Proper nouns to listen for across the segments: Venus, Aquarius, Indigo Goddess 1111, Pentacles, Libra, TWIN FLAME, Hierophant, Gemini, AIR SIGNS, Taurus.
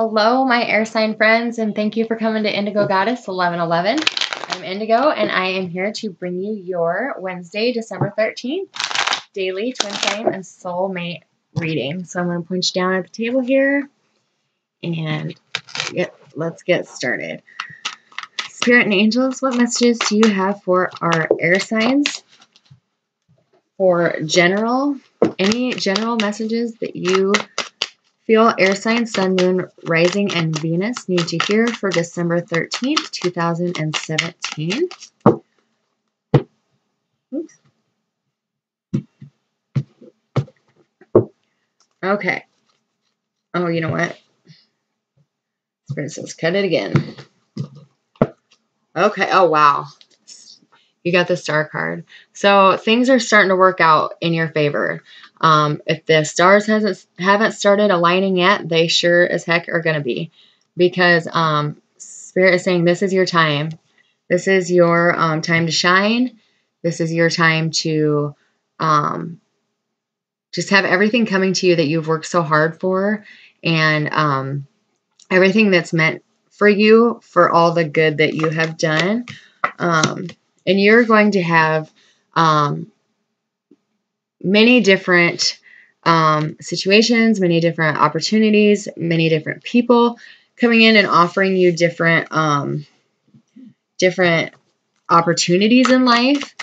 Hello, my air sign friends, and thank you for coming to Indigo Goddess 1111. I'm Indigo, and I am here to bring you your Wednesday, December 13th, daily twin flame and soul mate reading. So I'm going to point you down at the table here, and let's get started. Spirit and angels, what messages do you have for our air signs? For general, any general messages that you feel air signs, sun, moon, rising, and Venus need to hear for December 13th, 2017. Oops. Okay. Oh, you know what? Spirit says, cut it again. Okay. Oh, wow. You got the star card. So things are starting to work out in your favor. If the stars haven't started aligning yet, they sure as heck are going to be, because Spirit is saying this is your time. This is your time to shine. This is your time to just have everything coming to you that you've worked so hard for, and everything that's meant for you, for all the good that you have done. And you're going to have many different situations, many different opportunities, many different people coming in and offering you different different opportunities in life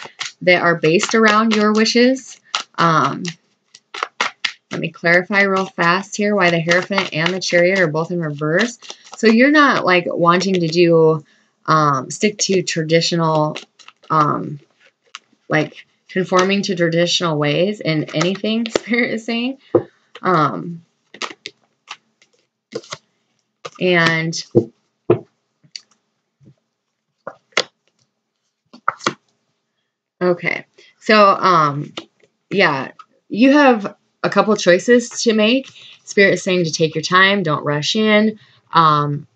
that are based around your wishes. Let me clarify real fast here why the Hierophant and the Chariot are both in reverse. So you're not like wanting to do stick to traditional. Like conforming to traditional ways in anything, Spirit is saying. And okay, so yeah, you have a couple choices to make. Spirit is saying to take your time, don't rush in, don't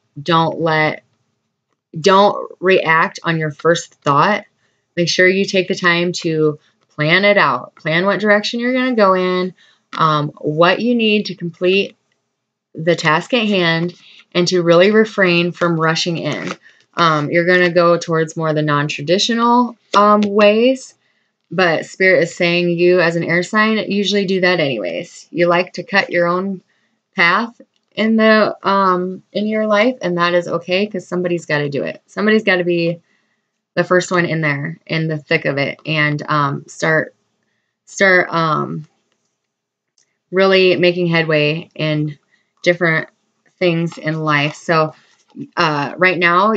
react on your first thought. Make sure you take the time to plan it out. Plan what direction you're going to go in, what you need to complete the task at hand, and to really refrain from rushing in. You're going to go towards more the non-traditional ways, but Spirit is saying you as an air sign usually do that anyways. You like to cut your own path in the in your life, and that is okay, because somebody's got to do it. Somebody's got to be the first one in there, in the thick of it, and start really making headway in different things in life. So right now,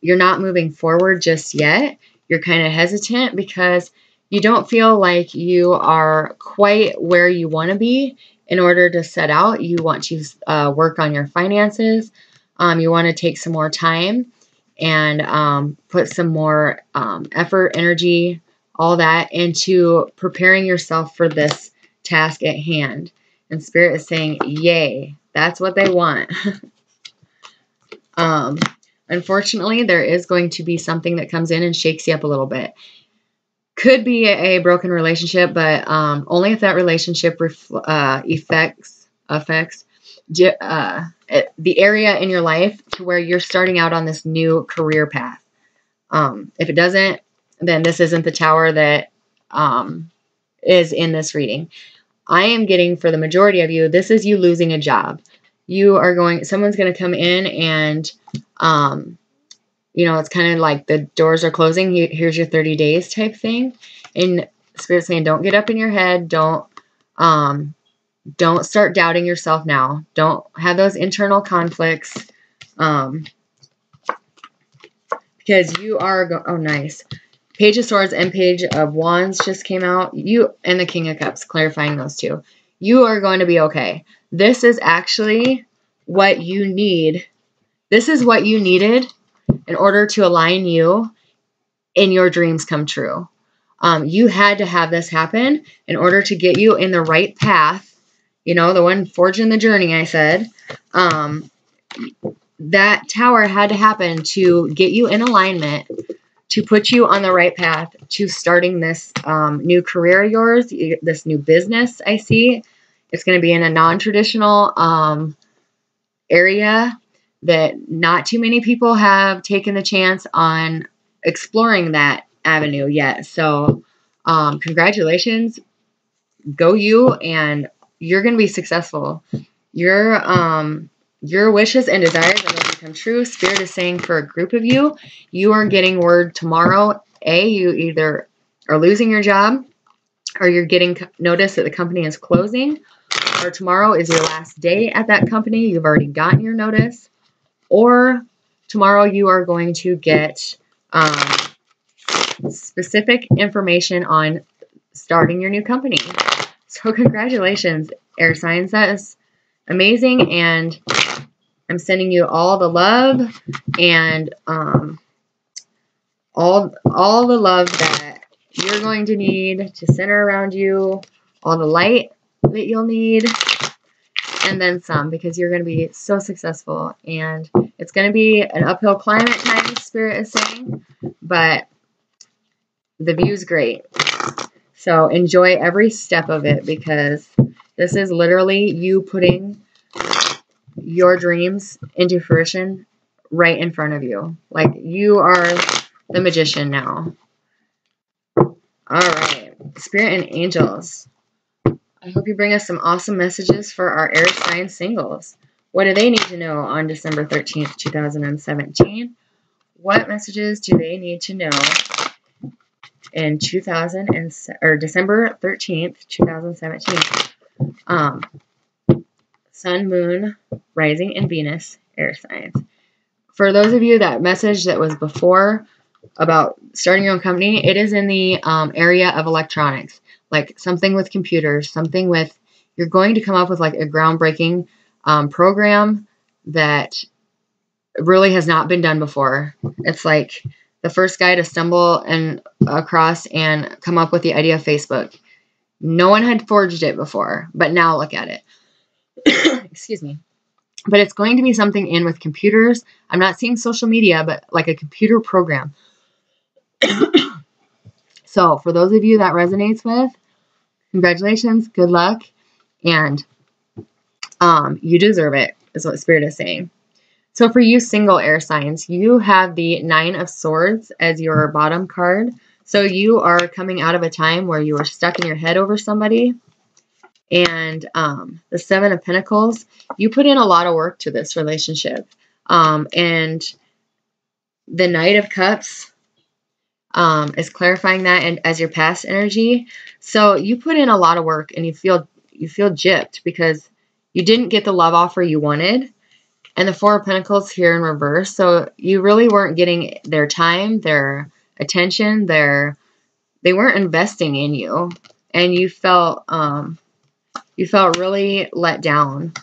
you're not moving forward just yet. You're kind of hesitant because you don't feel like you are quite where you want to be. In order to set out, you want to work on your finances. You want to take some more time and put some more effort, energy, all that into preparing yourself for this task at hand. And Spirit is saying, yay, that's what they want. Unfortunately, there is going to be something that comes in and shakes you up a little bit. Could be a broken relationship, but only if that relationship affects the area in your life to where you're starting out on this new career path. If it doesn't, then this isn't the tower that is in this reading. I am getting, for the majority of you, this is you losing a job. You are going, someone's going to come in and, you know, it's kind of like the doors are closing. Here's your 30 days type thing. And Spirit's saying, don't get up in your head. Don't start doubting yourself now. Don't have those internal conflicts, because you are, oh, nice. Page of Swords and Page of Wands just came out. You and the King of Cups, clarifying those two. You are going to be okay. This is actually what you need. This is what you needed in order to align you in your dreams come true. You had to have this happen in order to get you in the right path. You know, the one forging the journey, I said. That tower had to happen to get you in alignment, to put you on the right path to starting this new career of yours, this new business I see. It's going to be in a non-traditional area that not too many people have taken the chance on exploring that avenue yet. So congratulations, go you, and you're going to be successful. Your wishes and desires are going to become true. Spirit is saying for a group of you, you are getting word tomorrow. You either are losing your job, or you're getting notice that the company is closing, or tomorrow is your last day at that company. You've already gotten your notice, or tomorrow you are going to get specific information on starting your new company. So congratulations, Air Signs. That is amazing, and I'm sending you all the love and all the love that you're going to need to center around you, all the light that you'll need, and then some, because you're going to be so successful. And it's going to be an uphill climb at times, Spirit is saying, but the view's great. So enjoy every step of it, because this is literally you putting your dreams into fruition right in front of you. Like, you are the magician now. All right, Spirit and angels, I hope you bring us some awesome messages for our air sign singles. What do they need to know on December 13th, 2017? What messages do they need to know in December 13th, 2017? Sun, Moon, Rising, and Venus, air signs. For those of you, that message that was before about starting your own company, it is in the area of electronics, like something with computers, something with, you're going to come up with like a groundbreaking program that really has not been done before. It's like the first guy to stumble across and come up with the idea of Facebook. No one had forged it before, but now look at it. Excuse me. But it's going to be something in with computers. I'm not seeing social media, but like a computer program. So for those of you that resonates with, congratulations, good luck, and you deserve it, is what Spirit is saying. So for you single air signs, you have the 9 of Swords as your bottom card. So you are coming out of a time where you are stuck in your head over somebody. And the 7 of Pentacles, you put in a lot of work to this relationship. And the Knight of Cups is clarifying that, and as your past energy. So you put in a lot of work, and you feel gypped because you didn't get the love offer you wanted. And the 4 of Pentacles here in reverse. So you really weren't getting their time, their attention, they weren't investing in you, and you felt really let down.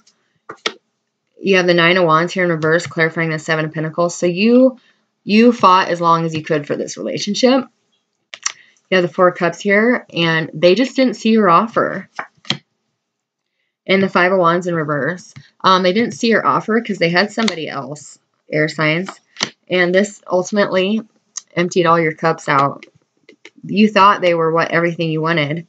You have the 9 of Wands here in reverse, clarifying the 7 of Pentacles. So you fought as long as you could for this relationship. You have the 4 of Cups here, and they just didn't see your offer. And the 5 of Wands in reverse. They didn't see your offer because they had somebody else, air signs. And this ultimately emptied all your cups out. You thought they were everything you wanted.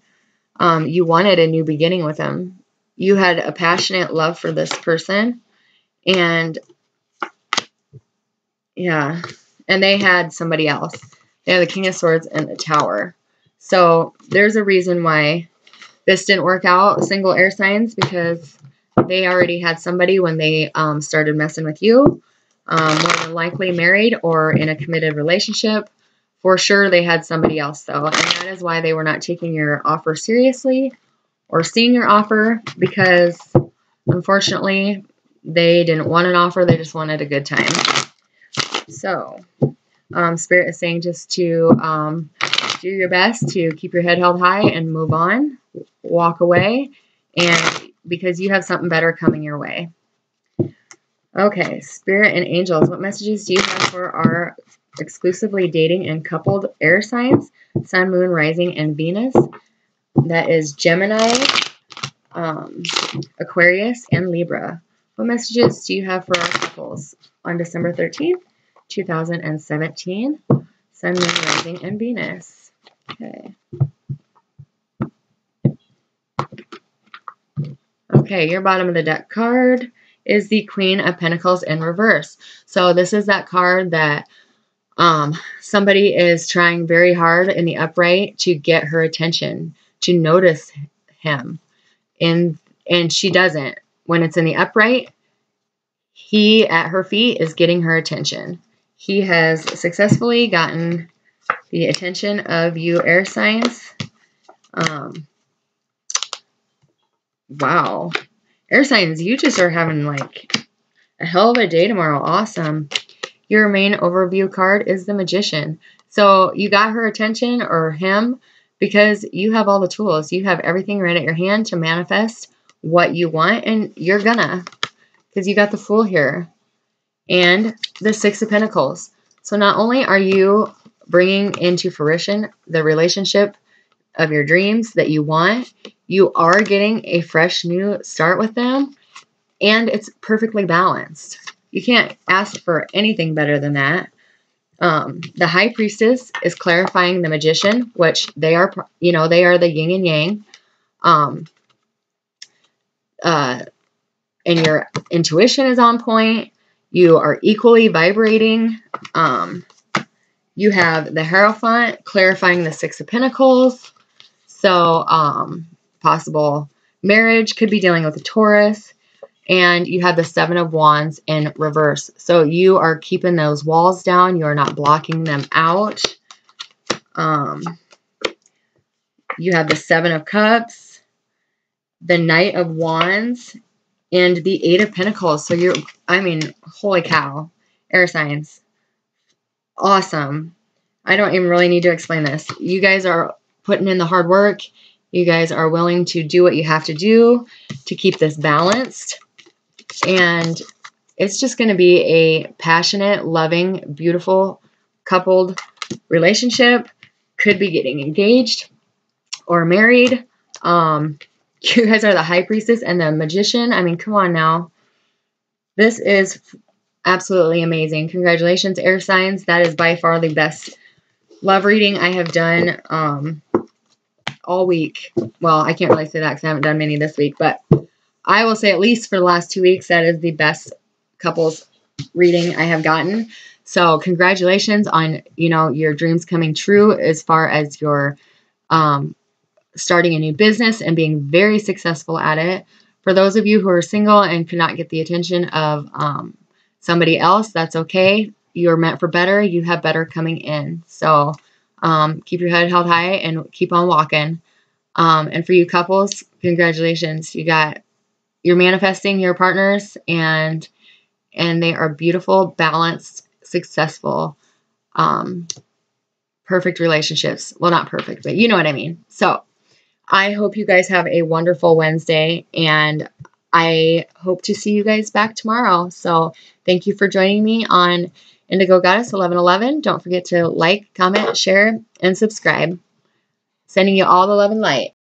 You wanted a new beginning with them. You had a passionate love for this person. And yeah, and they had somebody else. They had the King of Swords and the Tower. So there's a reason why this didn't work out, single air signs, because they already had somebody when they started messing with you. More than likely married or in a committed relationship. For sure, they had somebody else, though, and that is why they were not taking your offer seriously or seeing your offer, because, unfortunately, they didn't want an offer. They just wanted a good time. So, Spirit is saying just to do your best to keep your head held high and move on, walk away, and because you have something better coming your way. Okay, Spirit and angels, what messages do you have for our exclusively dating and coupled air signs, Sun, Moon, Rising, and Venus? That is Gemini, Aquarius, and Libra. What messages do you have for our couples on December 13th, 2017? Sun, Moon, Rising, and Venus. Okay. Okay, your bottom of the deck card is the Queen of Pentacles in reverse. So this is that card that somebody is trying very hard in the upright to get her attention, to notice him. And she doesn't. When it's in the upright, he at her feet is getting her attention. He has successfully gotten the attention of you, air signs. Wow. Air signs, you just are having like a hell of a day tomorrow. Awesome. Your main overview card is the Magician. So you got her attention, or him, because you have all the tools. You have everything right at your hand to manifest what you want, and you're gonna, because you got the Fool here and the Six of Pentacles. So not only are you bringing into fruition the relationship of your dreams that you want, you are getting a fresh new start with them, and it's perfectly balanced. You can't ask for anything better than that. The High Priestess is clarifying the Magician, which they are, you know, they are the yin and yang. And your intuition is on point. You are equally vibrating. You have the Hierophant clarifying the Six of Pentacles. So possible marriage could be dealing with a Taurus. And you have the Seven of Wands in reverse. So you are keeping those walls down. You are not blocking them out. You have the Seven of Cups, the Knight of Wands, and the Eight of Pentacles. So you're, I mean, holy cow. Air signs. Awesome. I don't even really need to explain this. You guys are putting in the hard work. You guys are willing to do what you have to do to keep this balanced. And it's just going to be a passionate, loving, beautiful, coupled relationship. Could be getting engaged or married. You guys are the High Priestess and the Magician. I mean, come on now. This is absolutely amazing. Congratulations, air signs. That is by far the best love reading I have done all week. Well, I can't really say that because I haven't done many this week, but I will say at least for the last 2 weeks, that is the best couples reading I have gotten. So congratulations on, you know, your dreams coming true as far as your starting a new business and being very successful at it. For those of you who are single and could not get the attention of somebody else, that's okay. You're meant for better. You have better coming in. So keep your head held high and keep on walking. And for you couples, congratulations. You're manifesting your partners, and they are beautiful, balanced, successful, perfect relationships. Well, not perfect, but you know what I mean. So I hope you guys have a wonderful Wednesday, and I hope to see you guys back tomorrow. So thank you for joining me on Indigo Goddess 1111. Don't forget to like, comment, share, and subscribe. Sending you all the love and light.